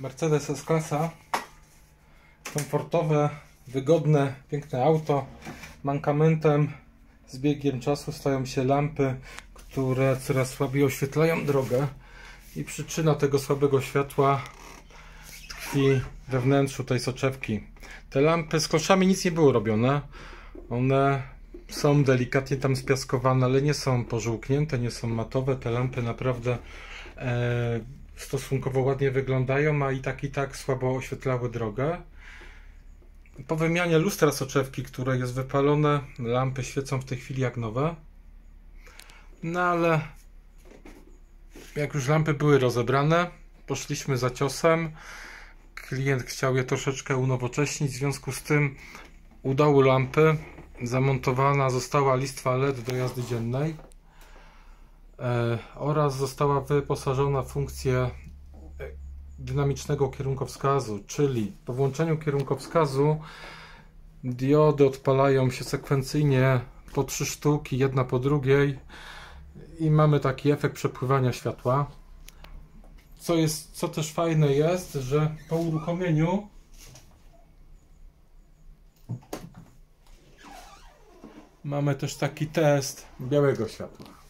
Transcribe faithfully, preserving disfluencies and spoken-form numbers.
Mercedes S-Klasa. Komfortowe, wygodne, piękne auto. Mankamentem z biegiem czasu stają się lampy, które coraz słabiej oświetlają drogę. I przyczyna tego słabego światła tkwi we wnętrzu tej soczewki. Te lampy z kloszami nic nie było robione. One są delikatnie tam spiaskowane, ale nie są pożółknięte, nie są matowe. Te lampy naprawdę e, stosunkowo ładnie wyglądają, a i tak i tak słabo oświetlały drogę. Po wymianie lustra soczewki, które jest wypalone, lampy świecą w tej chwili jak nowe. No ale jak już lampy były rozebrane, poszliśmy za ciosem. Klient chciał je troszeczkę unowocześnić, w związku z tym udały lampy. Zamontowana została listwa L E D do jazdy dziennej e, oraz została wyposażona w funkcję dynamicznego kierunkowskazu, czyli po włączeniu kierunkowskazu diody odpalają się sekwencyjnie po trzy sztuki, jedna po drugiej i mamy taki efekt przepływania światła. Co jest, co też fajne jest, że po uruchomieniu mamy też taki test białego światła.